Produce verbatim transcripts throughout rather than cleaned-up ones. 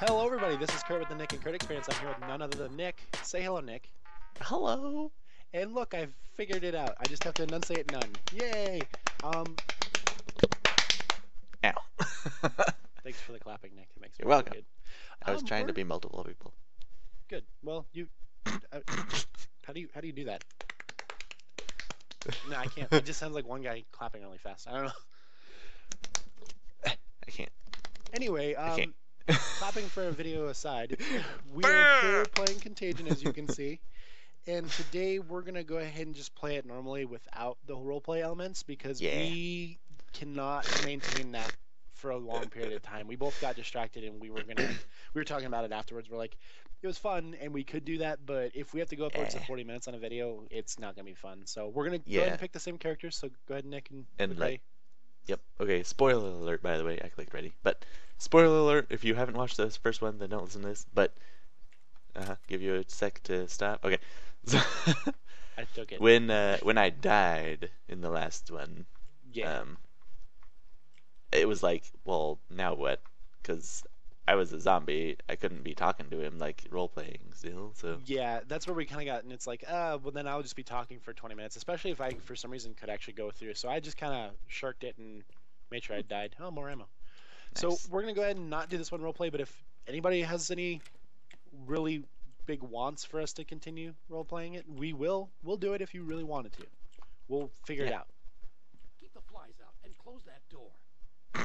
Hello everybody, this is Kurt with the Nick and Kurt Experience. I'm here with none other than Nick. Say hello, Nick. Hello. And look, I've figured it out. I just have to enunciate none. Yay. Um. Ow. Thanks for the clapping, Nick. It makes me You're welcome. Good. I was um, trying we're... to be multiple people. Good. Well, you... Uh, how do you how do you do that? No, I can't. It just sounds like one guy clapping really fast. I don't know. I can't. Anyway, um... I can't. Clapping for a video aside, we're here playing Contagion, as you can see, and today we're going to go ahead and just play it normally without the roleplay elements, because yeah. we cannot maintain that for a long period of time. We both got distracted, and we were going to we were talking about it afterwards. We're like, it was fun, and we could do that, but if we have to go upwards yeah. to forty minutes on a video, it's not going to be fun. So we're going to yeah. go ahead and pick the same characters, so go ahead, Nick, and, and like. Yep. Okay, spoiler alert, by the way. I clicked ready. But spoiler alert, if you haven't watched the first one, then don't listen to this. But uh-huh, give you a sec to stop. Okay. So I took it. When uh, when I died in the last one, yeah. um it was like, well, now what? Cuz I was a zombie. I couldn't be talking to him, like, role-playing still, so... Yeah, that's where we kind of got, and it's like, uh, well, then I'll just be talking for twenty minutes, especially if I, for some reason, could actually go through. So I just kind of shirked it and made sure I died. Oh, more ammo. Nice. So we're going to go ahead and not do this one role-play, but if anybody has any really big wants for us to continue role-playing it, we will. We'll do it if you really wanted to. We'll figure yeah. it out. Keep the flies out and close that door.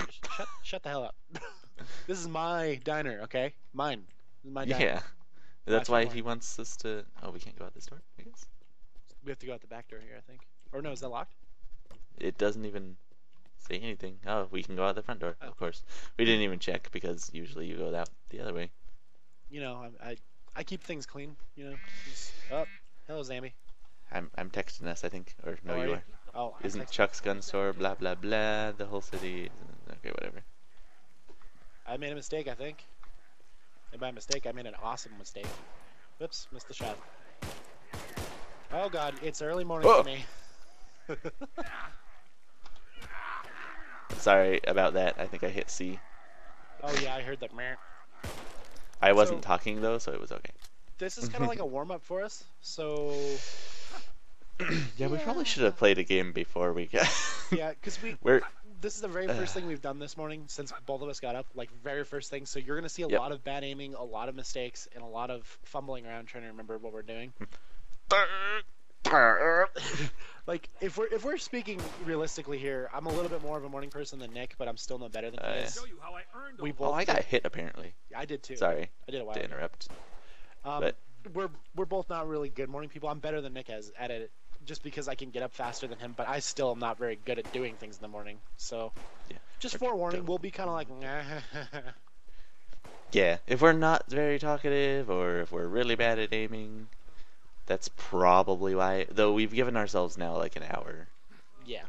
Shut, shut the hell up. This is my diner, okay? Mine. This is my diner. Yeah. That's why he wants us to... Oh, we can't go out this door, I guess? We have to go out the back door here, I think. Or no, is that locked? It doesn't even say anything. Oh, we can go out the front door, oh. of course. We didn't even check, because usually you go out the other way. You know, I I, I keep things clean, you know? Just, oh, hello, Zambi. I'm, I'm texting us, I think. Or no, oh, you are. Oh, Isn't Chuck's gun store, blah, blah, blah, the whole city... Okay, whatever. I made a mistake, I think. And by mistake, I made an awesome mistake. Whoops, missed the shot. Oh god, it's early morning Whoa. for me. Sorry about that. I think I hit C. Oh yeah, I heard that. I wasn't so, talking though, so it was okay. This is kind of like a warm-up for us, so... yeah, yeah, we probably should have played a game before we got... yeah, because we... We're... This is the very first thing we've done this morning since both of us got up, like very first thing. So you're going to see a yep. lot of bad aiming, a lot of mistakes, and a lot of fumbling around trying to remember what we're doing. Like if we're if we're speaking realistically here, I'm a little bit more of a morning person than Nick, but I'm still no better than uh, he is. We both oh, I got did. hit apparently. I did too. Sorry, I did a while to interrupt. Um, but... We're we're both not really good morning people. I'm better than Nick as at it. Just because I can get up faster than him, but I still am not very good at doing things in the morning. So, yeah. just okay. forewarning, we'll be kind of like, nah. Yeah, if we're not very talkative, or if we're really bad at aiming, that's probably why. Though we've given ourselves now like an hour. Yeah.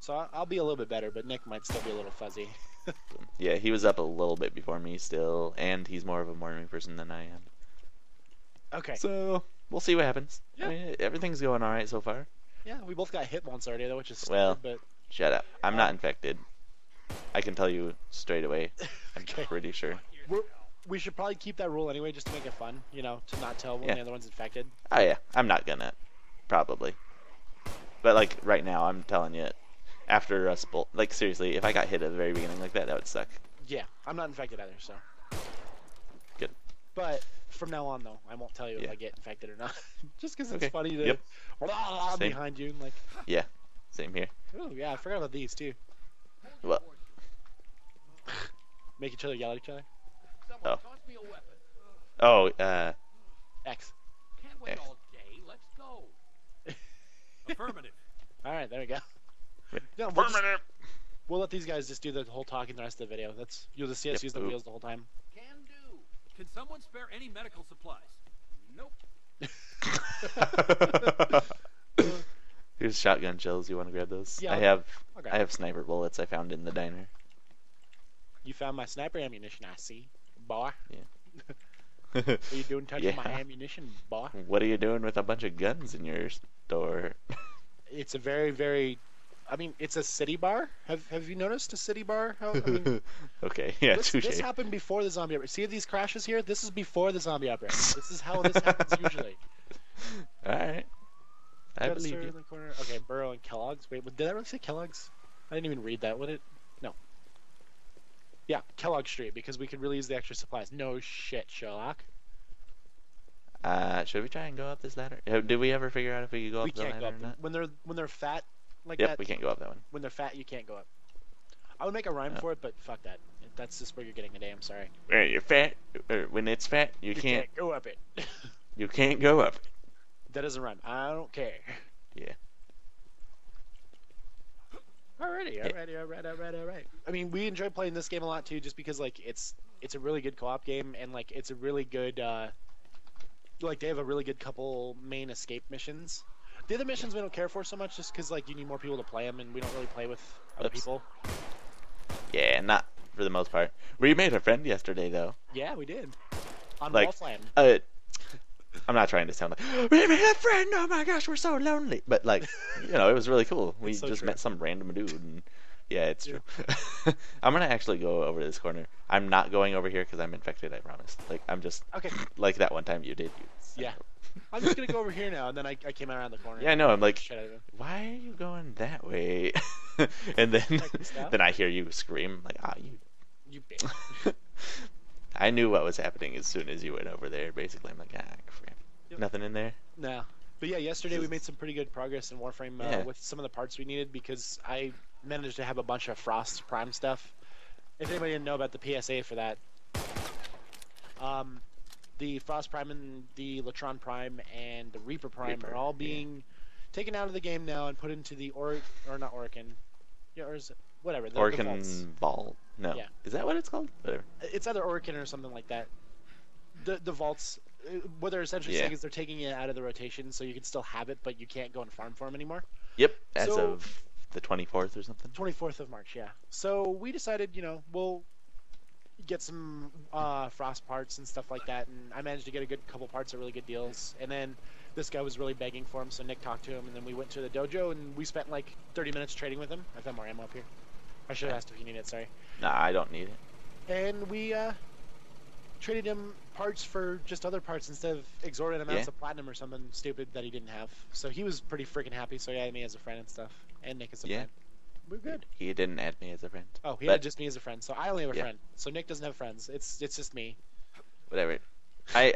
So I'll be a little bit better, but Nick might still be a little fuzzy. Yeah, he was up a little bit before me still, and he's more of a morning person than I am. Okay. So... We'll see what happens. Yeah. I mean, everything's going all right so far. Yeah, we both got hit once already, though, which is stupid, well, but... shut up. I'm uh, not infected. I can tell you straight away. I'm okay. pretty sure. We're, we should probably keep that rule anyway, just to make it fun, you know, to not tell when yeah. the other one's infected. Oh, yeah. I'm not gonna. Probably. But, like, right now, I'm telling you, after us both... Like, seriously, if I got hit at the very beginning like that, that would suck. Yeah, I'm not infected either, so... Good. But... From now on, though, I won't tell you yeah. if I get infected or not. Just because okay. it's funny to yep. blah, blah, behind you and like. Yeah, same here. Oh yeah, I forgot about these too. What? Make each other yell at each other. Oh. Oh. Uh. X. Can't wait X. all day. Let's go. Affirmative. All right, there we go. No, we'll, just, we'll let these guys just do the whole talking the rest of the video. That's you'll just see us yep. use the Ooh. wheels the whole time. Can someone spare any medical supplies? Nope. Here's shotgun shells. You want to grab those? Yeah. I have. Okay. I have sniper bullets. I found in the diner. You found my sniper ammunition. I see, boy. Yeah. What are you doing touching yeah. my ammunition, boy? What are you doing with a bunch of guns in your store? It's a very, very I mean, it's a city bar. Have Have you noticed a city bar? How, I mean, okay, yeah, this, this happened before the zombie outbreak. See these crashes here? This is before the zombie outbreak. This is how this happens usually. All right, I believe you. In the corner. Okay, Burrow and Kellogg's. Wait, did I really say Kellogg's? I didn't even read that. Would it? No. Yeah, Kellogg Street, because we could really use the extra supplies. No shit, Sherlock. Uh, should we try and go up this ladder? Did we ever figure out if we could go up the ladder or not? When they're when they're fat. Like yep, that. We can't go up that one. When they're fat, you can't go up. I would make a rhyme oh. for it, but fuck that. That's just where you're getting today. I'm sorry. When you're fat, or when it's fat, you, you can't, can't go up it. You can't go up it. That doesn't rhyme. I don't care. Yeah. Alrighty, alrighty, alright, alright, alright. I mean, we enjoy playing this game a lot too, just because like it's it's a really good co-op game, and like it's a really good uh, like they have a really good couple main escape missions. The other missions we don't care for so much just because, like, you need more people to play them, and we don't really play with other Oops. people. Yeah, not for the most part. We made a friend yesterday, though. Yeah, we did. On like, Wolfland. Uh, I'm not trying to sound like, we made a friend, oh my gosh, we're so lonely. But, like, you know, it was really cool. We so just true. met some random dude, and yeah, it's yeah. true. I'm going to actually go over this corner. I'm not going over here because I'm infected, I promise. Like, I'm just, okay. like that one time you did. You so. Yeah. I'm just gonna go over here now, and then I, I came around the corner. Yeah, I know. I'm like, why are you going that way? and then, then I hear you scream, like, ah, oh, you, you bitch. I knew what was happening as soon as you went over there. Basically, I'm like, ah, crap. Yep. Nothing in there. No, but yeah, yesterday we made some pretty good progress in Warframe uh, yeah. with some of the parts we needed because I managed to have a bunch of Frost Prime stuff. If anybody didn't know about the P S A for that, um. the Frost Prime and the Latron Prime and the Reaper Prime Reaper, are all being yeah. taken out of the game now and put into the Or or not Oricon, yeah, or is it whatever? The, Oricon Vault. No, yeah. is that what it's called? Whatever. It's either Oricon or something like that. The the vaults. What they're essentially yeah. saying is they're taking it out of the rotation, so you can still have it, but you can't go and farm for them anymore. Yep, as so, of the twenty-fourth or something. twenty-fourth of March, yeah. So we decided, you know, we'll. get some uh, frost parts and stuff like that, and I managed to get a good couple parts at really good deals, and then this guy was really begging for him, so Nick talked to him, and then we went to the dojo, and we spent like thirty minutes trading with him. I found more ammo up here. I should have asked if you need it, sorry. Nah, I don't need it. And we uh, traded him parts for just other parts instead of exorbitant amounts yeah. of platinum or something stupid that he didn't have. So he was pretty freaking happy, so he had me as a friend and stuff, and Nick as a yeah. friend. We're good. He didn't add me as a friend. Oh, he but, had just me as a friend, so I only have a yeah. friend. So Nick doesn't have friends. It's it's just me. Whatever. I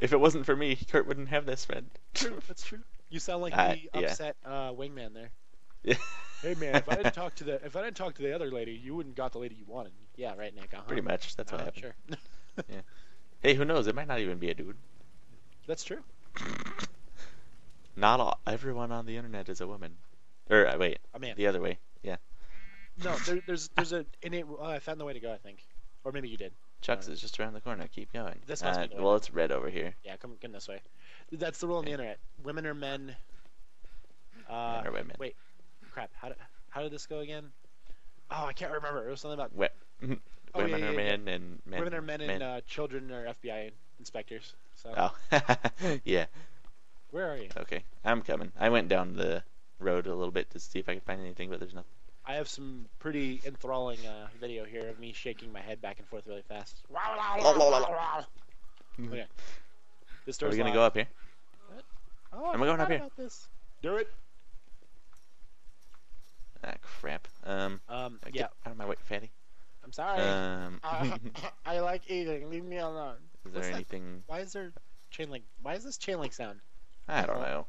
if it wasn't for me, Kurt wouldn't have this friend. True, that's true. You sound like uh, the upset yeah. uh, wingman there. Yeah. Hey man, if I didn't talk to the if I didn't talk to the other lady, you wouldn't got the lady you wanted. Yeah, right, Nick. Uh-huh. Pretty much. That's what uh, happened. Sure. yeah. Hey, who knows? It might not even be a dude. That's true. Not all, everyone on the internet is a woman. Or uh, wait, a man. The other way. Yeah. No, there, there's there's an innate. Uh, I found the way to go, I think, or maybe you did. Chuck's is just around the corner. Keep going. This must uh, be the way. Well, it's red over here. Yeah, come come this way. That's the rule on the internet. Women are men. Uh, men are women. Wait, crap. How did how did this go again? Oh, I can't remember. It was something about. We oh, women yeah, yeah, are yeah, men yeah. and men. Women are men, men. and uh, children are F B I inspectors. So. Oh. yeah. Where are you? Okay, I'm coming. I went down the road a little bit to see if I can find anything, but there's nothing. I have some pretty enthralling uh, video here of me shaking my head back and forth really fast. Okay. This door's Are we gonna locked. go up here? What? Oh, Am I going up here? This. Do it. Ah, crap. Um. Um. Get yeah. Out of my way, fatty. I'm sorry. Um. uh, I like eating. Leave me alone. Is What's there anything? That? Why is there chain link? Why is this chain link sound? I don't know.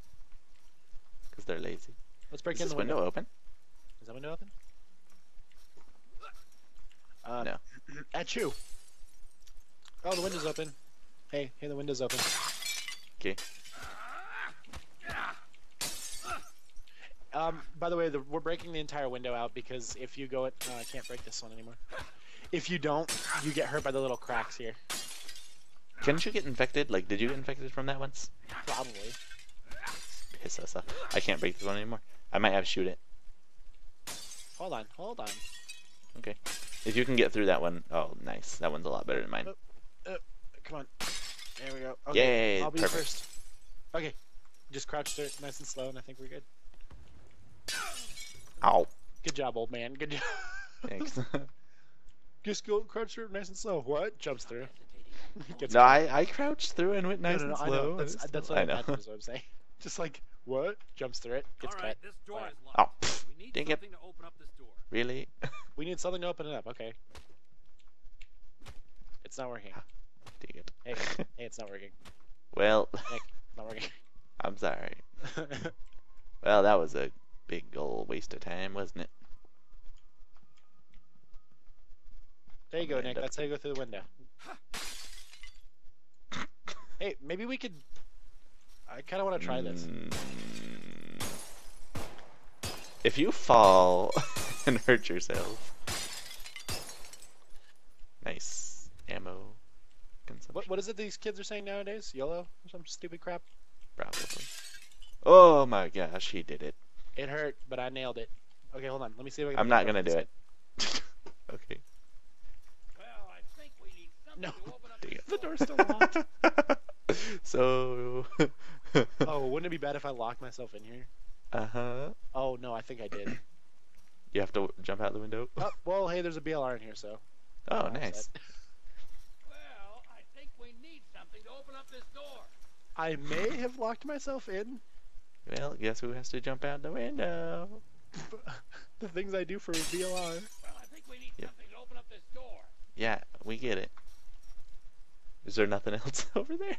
Because they're lazy. Let's break in the window. Is this window open? Is that window open? Uh, no. At you. Oh, the window's open. Hey, hey, the window's open. Okay. Um, by the way, the, we're breaking the entire window out because if you go it, no, I can't break this one anymore. If you don't, you get hurt by the little cracks here. Couldn't you get infected? Like, did you get infected from that once? Probably. Piss us off. I can't break this one anymore. I might have to shoot it. Hold on, hold on. Okay. If you can get through that one, oh, nice. That one's a lot better than mine. Oh, oh, come on. There we go. Okay, Yay, I'll be perfect. first. Okay. Just crouch there nice and slow, and I think we're good. Ow. Good job, old man. Good job. Thanks. Just go crouch through nice and slow. What? Jumps through. Gets no, I, I crouched through and went nice no, no, no, and slow. I know. That's, that's, that's, what I know. I, that's what I'm saying. Just like, what? Jumps through it. Gets right, cut. This door right. is locked. Oh, we need dang it. To open up this door. Really? We need something to open it up. Okay. It's not working. Dang it. Hey, hey, it's not working. Well. Hey, it's not working. I'm sorry. Well, that was a big old waste of time, wasn't it? There you go, Nick. That's how you go through the window. Hey, maybe we could... I kind of want to try this. If you fall and hurt yourself... Nice. Ammo. What, what is it these kids are saying nowadays? YOLO? Or some stupid crap? Probably. Oh my gosh, he did it. It hurt, but I nailed it. Okay, hold on. Let me see if I can... I'm not going to do it. Okay. No, the door's still locked. So. Oh, wouldn't it be bad if I locked myself in here? Uh huh. Oh no, I think I did. You have to jump out the window. Oh, well, hey, there's a B L R in here, so. Oh, nice. Well, I think we need something to open up this door. I may have locked myself in. Well, guess who has to jump out the window? The things I do for a B L R. Well, I think we need yep. something to open up this door. Yeah, we get it. Is there nothing else over there?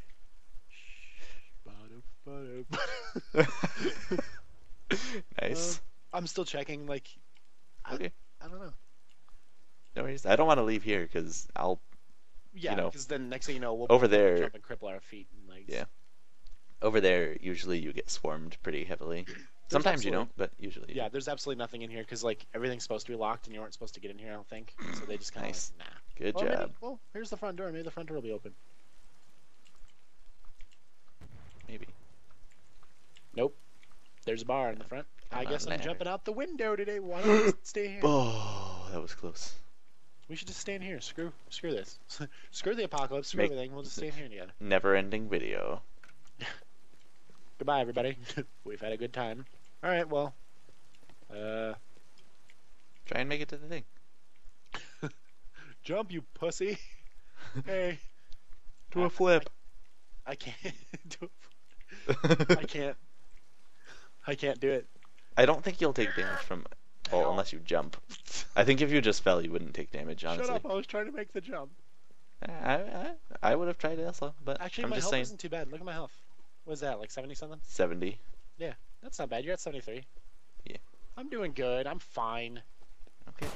Nice. Uh, I'm still checking, like... I, okay. I don't know. No worries. I don't want to leave here, because I'll... Yeah, because you know, then next thing you know, we'll... Over there... Jump and cripple our feet and legs. Yeah. Over there, usually you get swarmed pretty heavily. Sometimes you don't, but usually... Yeah, there's absolutely nothing in here, because, like, everything's supposed to be locked, and you weren't supposed to get in here, I don't think. So they just kind of... Nice. Like, nah. Good well, job. Maybe, well, here's the front door. Maybe the front door will be open. Maybe. Nope. There's a bar in the front. I'm I guess I'm ladder. jumping out the window today. Why don't we stay here? Oh, that was close. We should just stand here. Screw screw this. Screw the apocalypse. Screw Make everything. We'll just stand here together. Never-ending video. Goodbye, everybody. We've had a good time. All right, well. Uh, Try and make it to the thing. Jump, you pussy. Hey. Do a flip. I, I can't do a flip. I can't. I can't do it. I don't think you'll take damage from... Well, oh, unless you jump. I think if you just fell, you wouldn't take damage, honestly. Shut up, I was trying to make the jump. I I, I would have tried it also, but Actually, I'm my just health saying... isn't too bad. Look at my health. What is that, like seventy-something? seventy. Yeah, that's not bad. You're at seventy-three. Yeah. I'm doing good. I'm fine. Okay.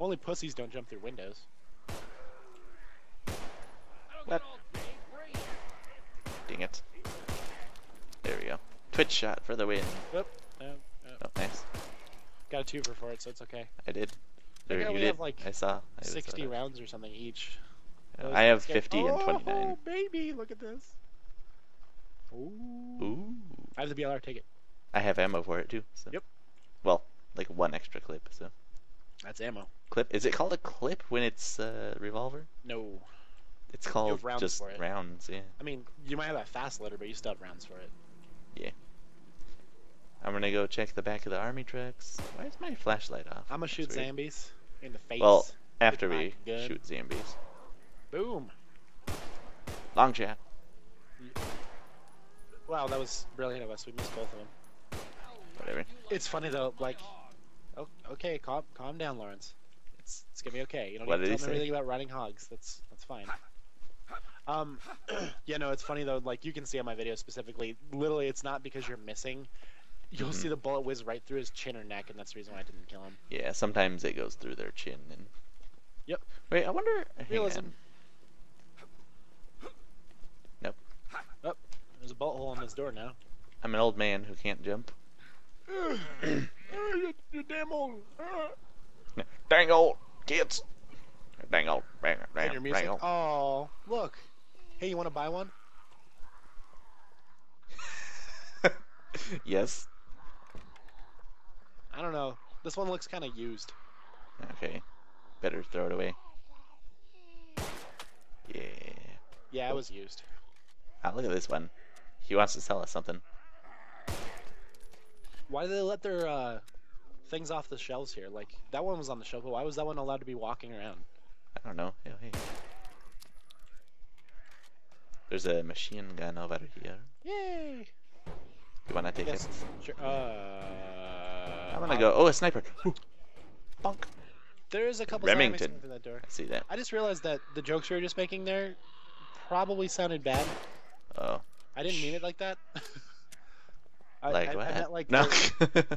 Only pussies don't jump through windows. What? Dang it. There we go. Twitch shot for the win. Oop. Oh, oh. oh, nice. Got a twofer for it, so it's okay. I did. There, I you did. Have like I saw. I sixty saw rounds or something each. Those I have fifty oh, and twenty-nine. Oh, baby, look at this. Ooh. Ooh. I have the B L R, take it. I have ammo for it, too. So. Yep. Well, like one extra clip, so. That's ammo. Clip? Is it called a clip when it's a uh, revolver? No. It's called rounds just for it. rounds, yeah. I mean, you might have a fast loader, but you still have rounds for it. Yeah. I'm gonna go check the back of the army trucks. Why is my flashlight off? I'm gonna That's shoot weird. zombies in the face. Well, after we gun. shoot zombies. Boom. Long shot. Wow, that was brilliant of us. We missed both of them. Whatever. It's funny though, like... Oh, okay, calm, calm down, Lawrence. It's it's gonna be okay. You don't what need to tell me everything about riding hogs. That's that's fine. Um, yeah, no, it's funny though. Like you can see on my video specifically, literally, it's not because you're missing. You'll mm-hmm. see the bullet whiz right through his chin or neck, and that's the reason why I didn't kill him. Yeah, sometimes it goes through their chin. And... Yep. Wait, I wonder. Realism. Nope. Oh, there's a bullet hole in this door now. I'm an old man who can't jump. You're, you're damn old. Dang old kids. Dang old. Dang, dang, your music? dang old. Oh, look. Hey, you want to buy one? Yes. I don't know. This one looks kind of used. Okay. Better throw it away. Yeah. Yeah, it was used. Ah, look at this one. He wants to sell us something. Why did they let their uh, things off the shelves here? Like, that one was on the shelf, but why was that one allowed to be walking around? I don't know. Yeah, hey. There's a machine gun over here. Yay! You wanna take yes. it? Sure. Uh, I'm gonna um, go. Oh, a sniper! Bonk! There is a couple Remington for that door. I see that. I just realized that the jokes we were just making there probably sounded bad. Oh. I didn't mean it like that. I, like I, what? I meant like no.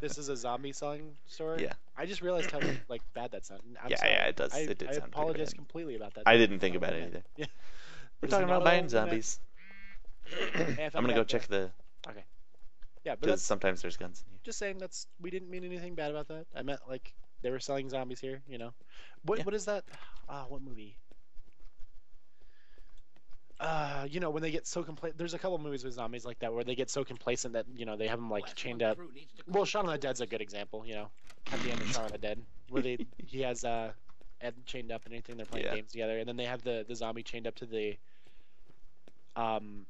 This is a zombie song story. Yeah. I just realized how like bad that sounded. I'm yeah, sorry. yeah, it does. I, it did I sound apologize bad. completely about that. I didn't think about it either. Yeah. We're There's talking about buying zombies. Hey, I'm gonna go check there. the. Okay. Yeah, but sometimes there's guns in here. Just saying, that's we didn't mean anything bad about that. I meant like they were selling zombies here, you know. What yeah. what is that? Ah, uh, what movie? Uh, you know when they get so complacent. There's a couple movies with zombies like that where they get so complacent that you know they have them like chained up. Well, Shaun of the Dead's a good example, you know. At the end of Shaun of the Dead, where they he has uh Ed chained up and anything they're playing yeah. games together, and then they have the the zombie chained up to the. Um,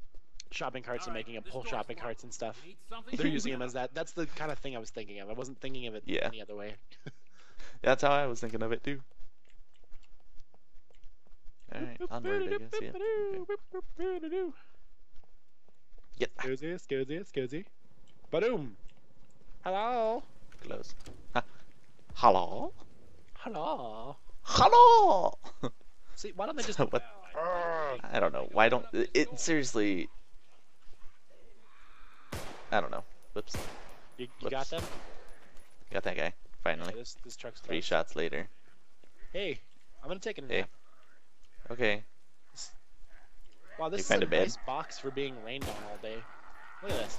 shopping carts and making them pull shopping carts and stuff. They're using them as that. That's the kind of thing I was thinking of. I wasn't thinking of it yeah. any other way. That's how I was thinking of it too. Alright, onward, I guess, yeah. Okay. Yeah. Scoozy, scoozy, scoozy. Ba-doom! Hello! Close. Huh. Hello? Hello? Hello! See, why don't they just... what? I don't know. Why don't it seriously? I don't know. Whoops. You, you got them? Got that guy. Finally. Yeah, this, this truck's three tough. shots later. Hey, I'm gonna take a nap. Hey. Okay. Wow, this you is a nice box for being rained on all day. Look at this.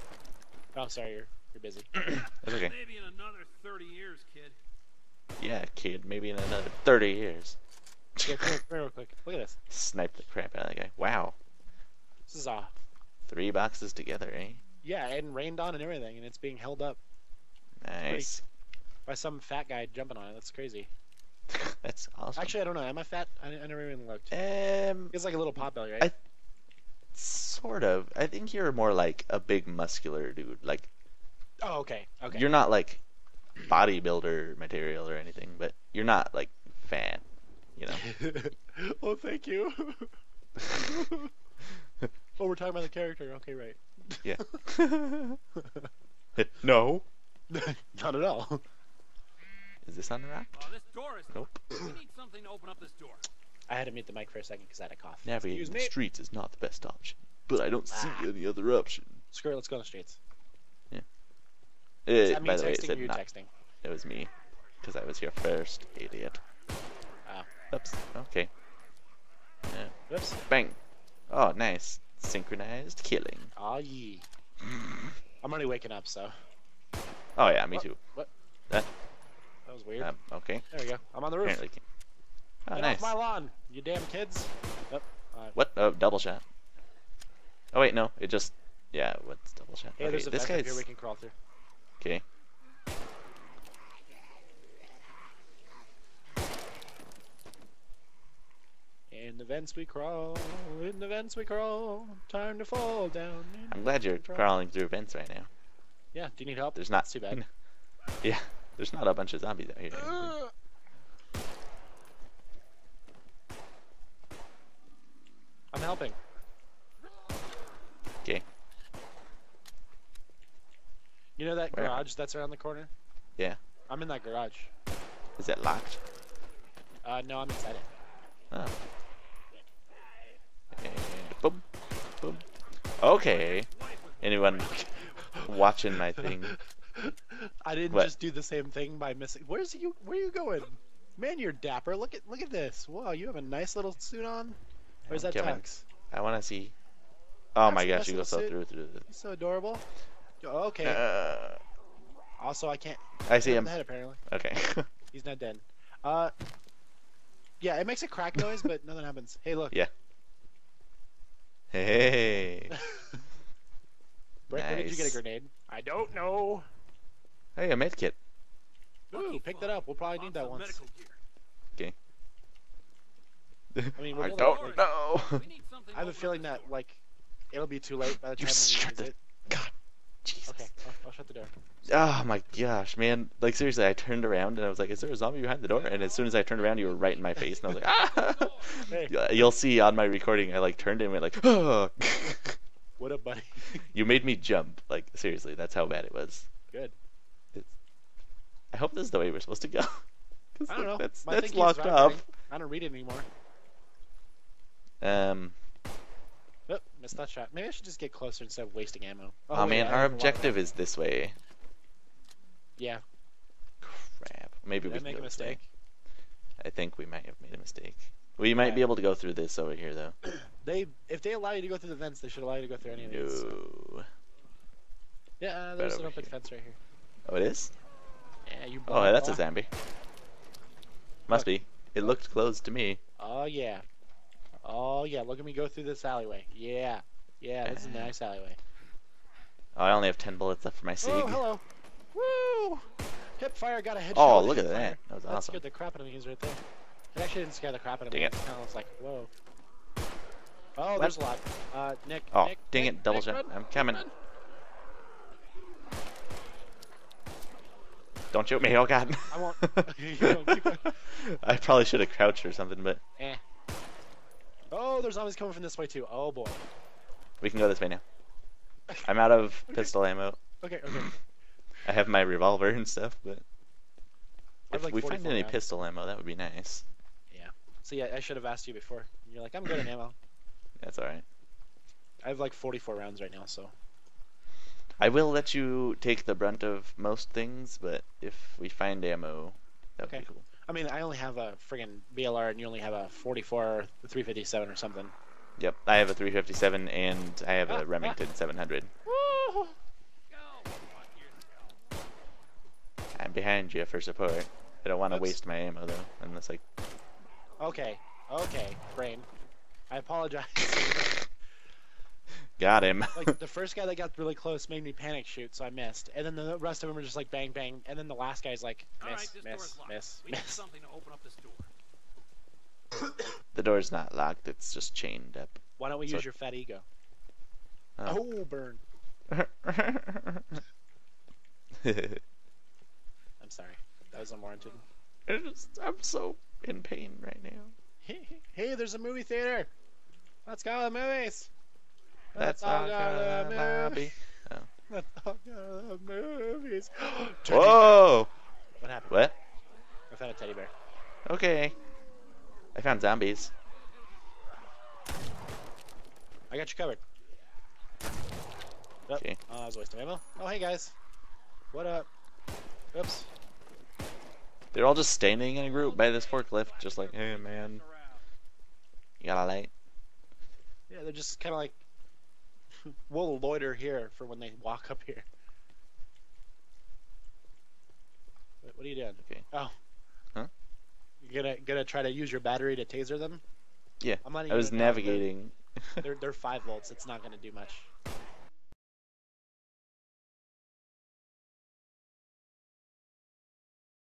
Oh, sorry, you're you're busy. That's okay. Maybe in another thirty years, kid. Yeah, kid. Maybe in another thirty years. Yeah, come here, come here real quick. Look at this. Snipe the crap out of that guy. Wow. This is off. Three boxes together, eh? Yeah, and rained on and everything, and it's being held up. Nice. Pretty... By some fat guy jumping on it. That's crazy. That's awesome. Actually, I don't know. Am I fat? I, I never even looked. Um, it's like a little pot belly, right? I... Sort of. I think you're more like a big muscular dude. Like. Oh, okay. Okay. You're not like bodybuilder material or anything, but you're not like fat. You know. Well, thank you. Oh, we're talking about the character. Okay, right. Yeah. No. Not at all. Is this on the rack? Oh, this door is nope. We need something to open up this door. I had to mute the mic for a second because I had a cough. Navigating the streets is not the best option, but I don't ah. see any other option. Screw it. Let's go on the streets. Yeah. Does that mean by the way, it said you not. texting? It was me, because I was your first idiot. Oops. Okay. Yeah. Oops. Bang. Oh, nice. Synchronized killing. Aw, oh, ye. I'm already waking up, so. Oh, yeah, me what? too. What? That, that was weird. Um, okay. There we go. I'm on the roof. Apparently. Oh, Get nice. Off my lawn, you damn kids. Oh, right. What? Oh, double shot. Oh, wait, no. It just. Yeah, what's double shot? Hey, okay, there's a this guy's... here we can crawl through. Okay. In the vents we crawl, in the vents we crawl, time to fall down. I'm glad you're crawling through vents right now. Yeah, do you need help? There's not too bad. Yeah, there's not a bunch of zombies out here. Uh. I'm helping. Okay. You know that Where? garage that's around the corner? Yeah. I'm in that garage. Is it locked? Uh, no, I'm inside it. Oh. And boom, boom. Okay. Anyone watching my thing? I didn't what? just do the same thing by missing. Where's you? Where are you going? Man, you're dapper. Look at look at this. Wow, you have a nice little suit on. Where's that tux? I want to see. Oh That's my gosh, you go so through through. He's so adorable. Oh, okay. Uh, also, I can't. I see him. Dead, apparently. Okay. He's not dead. Uh. Yeah, it makes a crack noise, but nothing happens. Hey, look. Yeah. Hey. Brent, nice. Where did you get a grenade? I don't know. Hey, a med kit. Ooh, pick that up. We'll probably need that once. Okay. I mean, we're I don't like, know. I have a feeling that, like, it'll be too late by the time you use it. God, Jesus. Okay. Oh, shut the door. Oh my gosh, man. Like, seriously, I turned around and I was like, is there a zombie behind the door? And as soon as I turned around, you were right in my face. And I was like, ah! Hey. You'll see on my recording, I like turned and went like, oh. What up, buddy? You made me jump. Like, seriously, that's how bad it was. Good. It's... I hope this is the way we're supposed to go. I don't know. That's, that's locked up. I don't read it anymore. Um... Oh, missed that shot. Maybe I should just get closer instead of wasting ammo. Oh, oh wait, man, our objective is this way. Yeah. Crap. Maybe Did we I make a mistake? I think we might have made a mistake. We might yeah. be able to go through this over here, though. They, if they allow you to go through the vents, they should allow you to go through any of these. So. Yeah, uh, there's right an open here. fence right here. Oh, it is? Yeah, you Oh, that's off. a zombie. Must okay. be. It looked closed to me. Oh, yeah. Oh yeah, look at me go through this alleyway. Yeah, yeah, this is a nice alleyway. Oh, I only have ten bullets left for my sig. Oh, hello. Woo! Hip fire, got a headshot. Oh, look at that. That was awesome. That scared the crap out of me. He's right there. It actually didn't scare the crap out of me. Dang it. I was like, whoa. Oh, there's a lot. Uh, Nick. Oh, Nick, dang it, double shot. I'm coming. Don't shoot me. Oh God. I won't. I probably should have crouched or something, but. Eh. Oh, there's zombies coming from this way too. Oh boy. We can go this way now. I'm out of okay. pistol ammo. Okay, okay. I have my revolver and stuff, but if like we find any now. pistol ammo, that would be nice. Yeah. So yeah, I should have asked you before. You're like, I'm good at ammo. That's all right. I have like forty-four rounds right now, so. I will let you take the brunt of most things, but if we find ammo, that would okay. be cool. I mean, I only have a friggin' B L R, and you only have a forty-four, three fifty-seven, or something. Yep, I have a three fifty-seven, and I have ah, a Remington ah. seven hundred. Woo! I'm behind you for support. I don't want to waste my ammo though, unless I. Okay, okay, brain. I apologize. Got him. Like the first guy that got really close made me panic shoot, so I missed. And then the rest of them were just like bang bang. And then the last guy's like miss, right, this miss, door's locked. miss, we miss. Need something to open up this door. The door's not locked; it's just chained up. Why don't we so... use your fat ego? Oh, oh burn! I'm sorry, that was unwarranted. Just, I'm so in pain right now. Hey, there's a movie theater. Let's go to the movies. That's all got the movie. Oh. That's all got the movies. Whoa! What happened? What? I found a teddy bear. Okay. I found zombies. I got you covered. Oh, okay. Oh, that was a waste of ammo. Oh, hey guys. What up? Oops. They're all just standing in a group by this forklift, just like, hey man. You got a light? Yeah, they're just kind of like. We'll loiter here for when they walk up here. Wait, what are you doing? Okay. Oh. Huh? You gonna gonna try to use your battery to taser them? Yeah. I'm not even I was navigating. They're they're five volts. It's not gonna do much.